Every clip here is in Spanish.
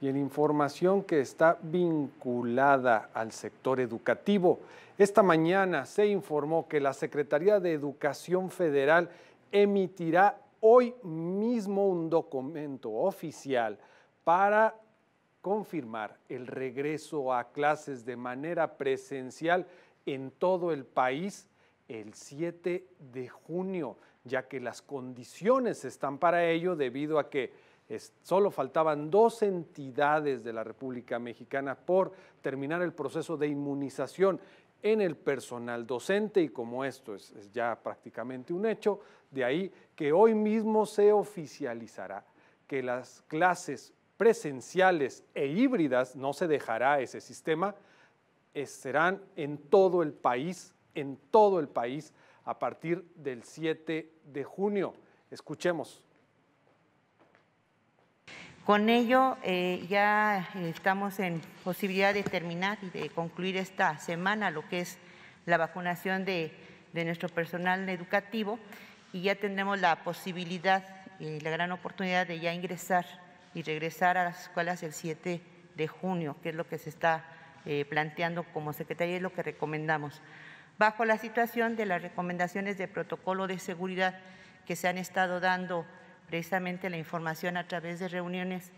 y en información que está vinculada al sector educativo. Esta mañana se informó que la Secretaría de Educación Federal emitirá hoy mismo un documento oficial para confirmar el regreso a clases de manera presencial en todo el país el 7 de junio, ya que las condiciones están para ello debido a que solo faltaban 2 entidades de la República Mexicana por terminar el proceso de inmunización en el personal docente, y como esto es ya prácticamente un hecho, de ahí que hoy mismo se oficializará que las clases presenciales e híbridas, no se dejará ese sistema, serán en todo el país a partir del 7 de junio. Escuchemos. Con ello ya estamos en posibilidad de terminar y de concluir esta semana lo que es la vacunación de nuestro personal educativo, y ya tendremos la posibilidad y la gran oportunidad de ya ingresar y regresar a las escuelas el 7 de junio, que es lo que se está planteando como Secretaría y lo que recomendamos, bajo la situación de las recomendaciones de protocolo de seguridad que se han estado dando precisamente la información a través de reuniones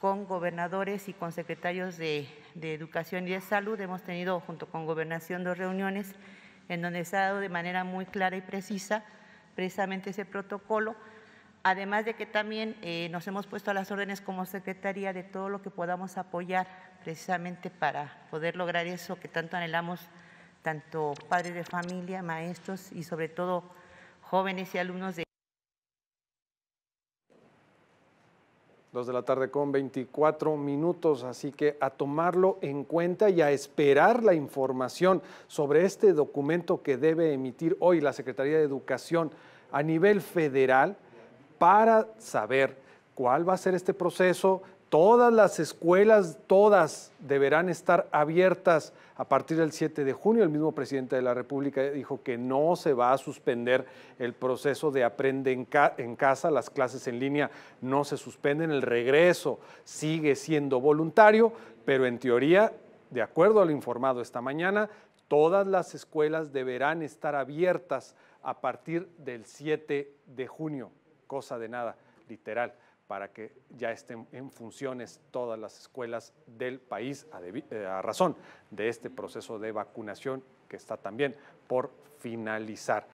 con gobernadores y con secretarios de Educación y de Salud. Hemos tenido junto con Gobernación 2 reuniones en donde se ha dado de manera muy clara y precisa precisamente ese protocolo, además de que también nos hemos puesto a las órdenes como Secretaría de todo lo que podamos apoyar precisamente para poder lograr eso que tanto anhelamos, tanto padres de familia, maestros y sobre todo jóvenes y alumnos de 2:24 PM, así que a tomarlo en cuenta y a esperar la información sobre este documento que debe emitir hoy la Secretaría de Educación a nivel federal para saber cuál va a ser este proceso. Todas las escuelas, todas deberán estar abiertas a partir del 7 de junio. El mismo presidente de la República dijo que no se va a suspender el proceso de Aprende en Casa. Las clases en línea no se suspenden. El regreso sigue siendo voluntario, pero en teoría, de acuerdo a lo informado esta mañana, todas las escuelas deberán estar abiertas a partir del 7 de junio. Cosa de nada, literal, para que ya estén en funciones todas las escuelas del país a razón de este proceso de vacunación que está también por finalizar.